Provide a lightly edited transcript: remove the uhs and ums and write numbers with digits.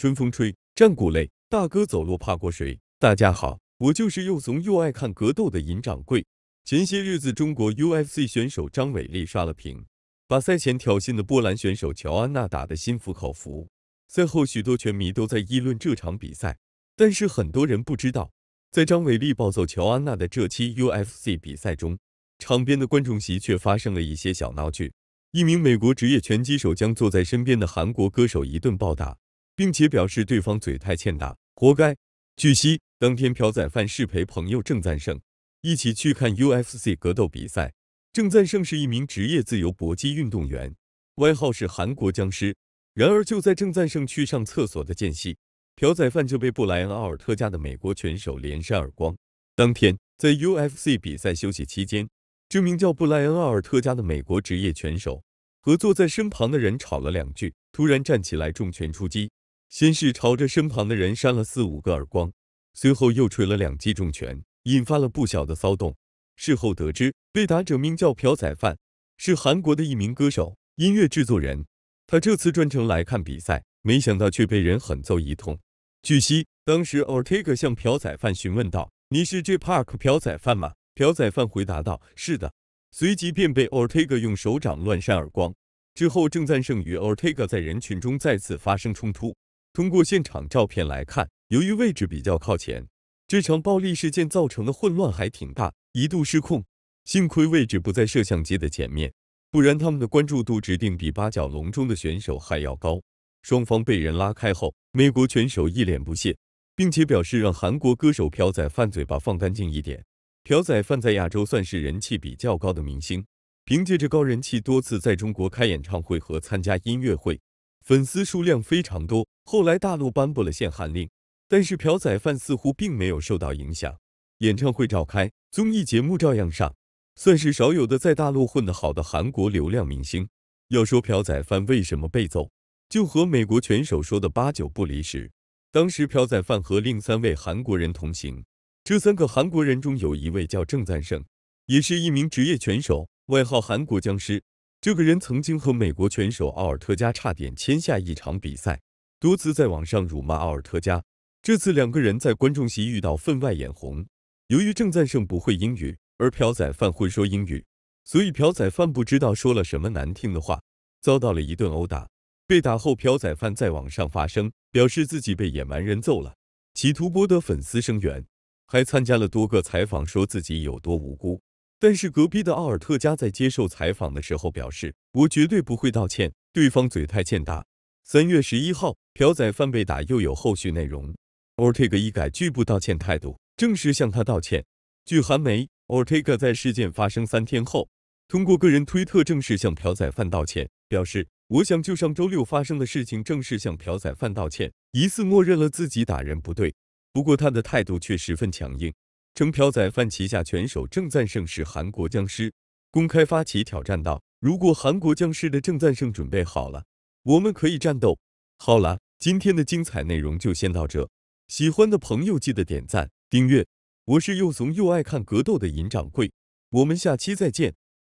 春风吹，战鼓擂，大哥走路怕过谁？大家好，我就是又怂又爱看格斗的尹掌柜。前些日子，中国 UFC 选手张伟丽刷了屏，把赛前挑衅的波兰选手乔安娜打得心服口服。赛后，许多拳迷都在议论这场比赛，但是很多人不知道，在张伟丽暴揍乔安娜的这期 UFC 比赛中，场边的观众席却发生了一些小闹剧。 一名美国职业拳击手将坐在身边的韩国歌手一顿暴打，并且表示对方嘴太欠打，活该。据悉，当天朴宰范是陪朋友郑赞盛一起去看 UFC 格斗比赛。郑赞盛是一名职业自由搏击运动员，外号是韩国僵尸。然而，就在郑赞盛去上厕所的间隙，朴宰范就被布莱恩·奥尔特加的美国拳手连扇耳光。当天，在 UFC 比赛休息期间， 这名叫布莱恩·奥尔特加的美国职业拳手和坐在身旁的人吵了两句，突然站起来重拳出击，先是朝着身旁的人扇了4、5个耳光，随后又捶了2记重拳，引发了不小的骚动。事后得知，被打者名叫朴宰范，是韩国的一名歌手、音乐制作人。他这次专程来看比赛，没想到却被人狠揍一通。据悉，当时 Ortega 向朴宰范询问道：“你是 J Park 朴宰范吗？” 朴宰范回答道：“是的。”随即便被 Ortega 用手掌乱扇耳光。之后，郑赞盛与 Ortega 在人群中再次发生冲突。通过现场照片来看，由于位置比较靠前，这场暴力事件造成的混乱还挺大，一度失控。幸亏位置不在摄像机的前面，不然他们的关注度指定比八角笼中的选手还要高。双方被人拉开后，美国拳手一脸不屑，并且表示让韩国歌手朴宰范嘴巴放干净一点。 朴宰范在亚洲算是人气比较高的明星，凭借着高人气，多次在中国开演唱会和参加音乐会，粉丝数量非常多。后来大陆颁布了限韩令，但是朴宰范似乎并没有受到影响，演唱会召开，综艺节目照样上，算是少有的在大陆混得好的韩国流量明星。要说朴宰范为什么被揍，就和美国拳手说的8、9不离十。当时朴宰范和另3位韩国人同行。 这3个韩国人中有一位叫郑赞盛，也是一名职业拳手，外号“韩国僵尸”。这个人曾经和美国拳手奥尔特加差点签下一场比赛，多次在网上辱骂奥尔特加。这次2个人在观众席遇到，分外眼红。由于郑赞盛不会英语，而朴宰范会说英语，所以朴宰范不知道说了什么难听的话，遭到了一顿殴打。被打后，朴宰范在网上发声，表示自己被野蛮人揍了，企图博得粉丝声援。 还参加了多个采访，说自己有多无辜。但是隔壁的奥尔特加在接受采访的时候表示：“我绝对不会道歉，对方嘴太欠打。”3月11号，朴宰范被打又有后续内容。Ortega 一改拒不道歉态度，正式向他道歉。据韩媒 ，Ortega 在事件发生3天后，通过个人推特正式向朴宰范道歉，表示：“我想就上周6发生的事情正式向朴宰范道歉，疑似默认了自己打人不对。” 不过他的态度却十分强硬，称朴宰范旗下拳手郑赞盛是韩国僵尸，公开发起挑战道：“如果韩国僵尸的郑赞盛准备好了，我们可以战斗。”好了，今天的精彩内容就先到这，喜欢的朋友记得点赞、订阅。我是又怂又爱看格斗的尹掌柜，我们下期再见。